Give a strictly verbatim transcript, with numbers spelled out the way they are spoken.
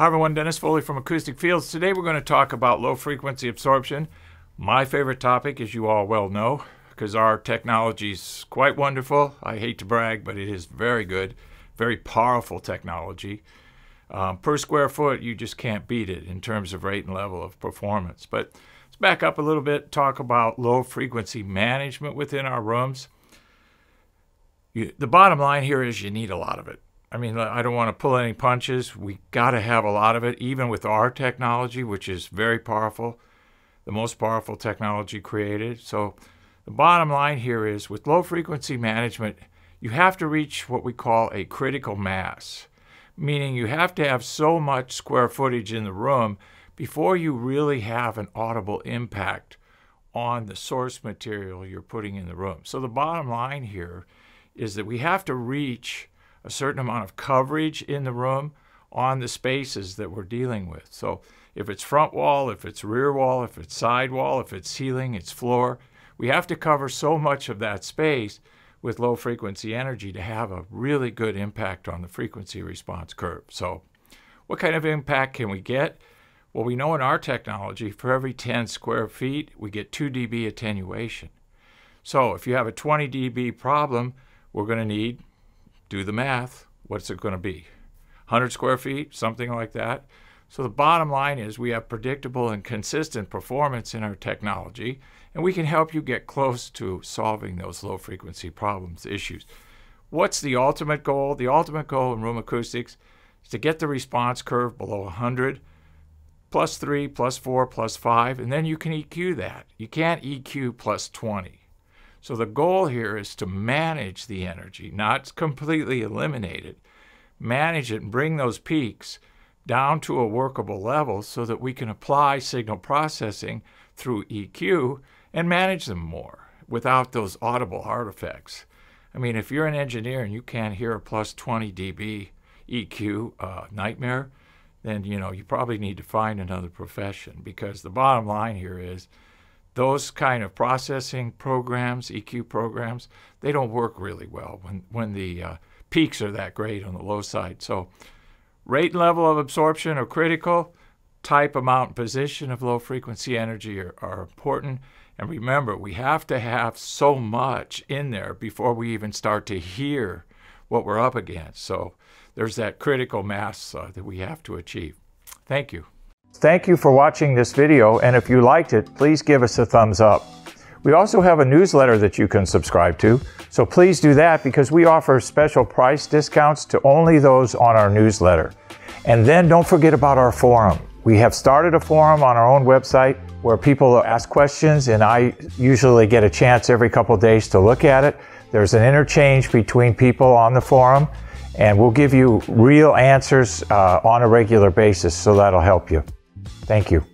Hi everyone, Dennis Foley from Acoustic Fields. Today we're going to talk about low frequency absorption. My favorite topic, as you all well know, because our technology is quite wonderful. I hate to brag, but it is very good, very powerful technology. Um, per square foot, you just can't beat it in terms of rate and level of performance. But let's back up a little bit, talk about low frequency management within our rooms. You, the bottom line here is you need a lot of it. I mean, I don't want to pull any punches. We got to have a lot of it, even with our technology, which is very powerful, the most powerful technology created. So the bottom line here is with low frequency management, you have to reach what we call a critical mass, meaning you have to have so much square footage in the room before you really have an audible impact on the source material you're putting in the room. So the bottom line here is that we have to reach a certain amount of coverage in the room on the spaces that we're dealing with. So if it's front wall, if it's rear wall, if it's side wall, if it's ceiling, it's floor, we have to cover so much of that space with low frequency energy to have a really good impact on the frequency response curve. So what kind of impact can we get? Well, we know in our technology, for every ten square feet, we get two D B attenuation. So if you have a twenty D B problem, we're going to need, do the math, what's it going to be? one hundred square feet, something like that. So the bottom line is we have predictable and consistent performance in our technology, and we can help you get close to solving those low frequency problems, issues. What's the ultimate goal? The ultimate goal in room acoustics is to get the response curve below one hundred, plus three, plus four, plus five, and then you can E Q that. You can't E Q plus twenty. So the goal here is to manage the energy, not completely eliminate it. Manage it and bring those peaks down to a workable level so that we can apply signal processing through E Q and manage them more without those audible artifacts. I mean, if you're an engineer and you can't hear a plus twenty D B E Q uh, nightmare, then you know you probably need to find another profession, because the bottom line here is those kind of processing programs, E Q programs, they don't work really well when, when the uh, peaks are that great on the low side. So rate and level of absorption are critical. Type, amount, and position of low frequency energy are, are important. And remember, we have to have so much in there before we even start to hear what we're up against. So there's that critical mass uh, that we have to achieve. Thank you. Thank you for watching this video, and if you liked it, please give us a thumbs up. We also have a newsletter that you can subscribe to, so please do that, because we offer special price discounts to only those on our newsletter. And then don't forget about our forum. We have started a forum on our own website where people ask questions, and I usually get a chance every couple of days to look at it. There's an interchange between people on the forum, and we'll give you real answers uh, on a regular basis, so that'll help you. Thank you.